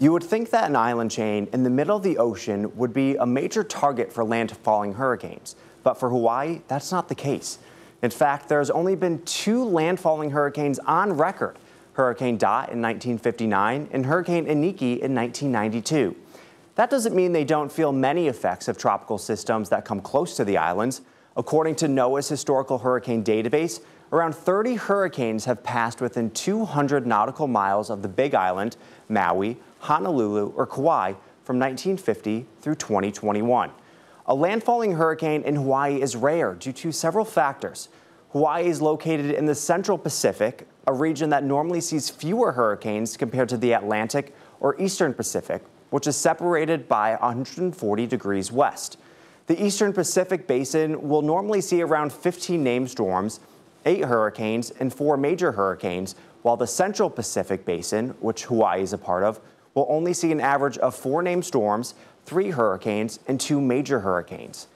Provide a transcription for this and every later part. You would think that an island chain in the middle of the ocean would be a major target for landfalling hurricanes, but for Hawaii, that's not the case. In fact, there's only been two landfalling hurricanes on record, Hurricane Dot in 1959 and Hurricane Iniki in 1992. That doesn't mean they don't feel many effects of tropical systems that come close to the islands. According to NOAA's historical hurricane database, around 30 hurricanes have passed within 200 nautical miles of the Big Island, Maui, Honolulu, or Kauai from 1950 through 2021. A landfalling hurricane in Hawaii is rare due to several factors. Hawaii is located in the Central Pacific, a region that normally sees fewer hurricanes compared to the Atlantic or Eastern Pacific, which is separated by 140 degrees west. The Eastern Pacific Basin will normally see around 15 named storms, 8 hurricanes, and 4 major hurricanes, while the Central Pacific Basin, which Hawaii is a part of, will only see an average of 4 named storms, 3 hurricanes, and 2 major hurricanes.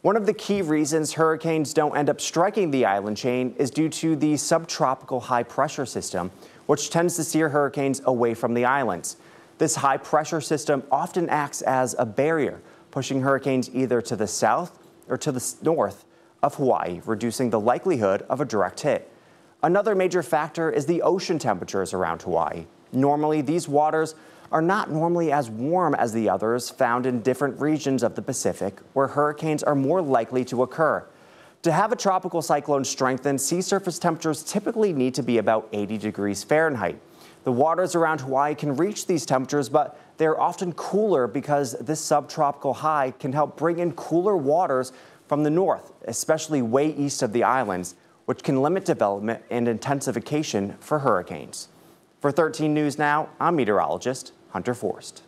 One of the key reasons hurricanes don't end up striking the island chain is due to the subtropical high-pressure system, which tends to steer hurricanes away from the islands. This high-pressure system often acts as a barrier, pushing hurricanes either to the south or to the north of Hawaii, reducing the likelihood of a direct hit. Another major factor is the ocean temperatures around Hawaii. Normally, these waters are not normally as warm as the others found in different regions of the Pacific, where hurricanes are more likely to occur. To have a tropical cyclone strengthen, sea surface temperatures typically need to be about 80 degrees Fahrenheit. The waters around Hawaii can reach these temperatures, but they are often cooler because this subtropical high can help bring in cooler waters from the north, especially way east of the islands, which can limit development and intensification for hurricanes. For 13 News Now, I'm meteorologist Hunter Forrest.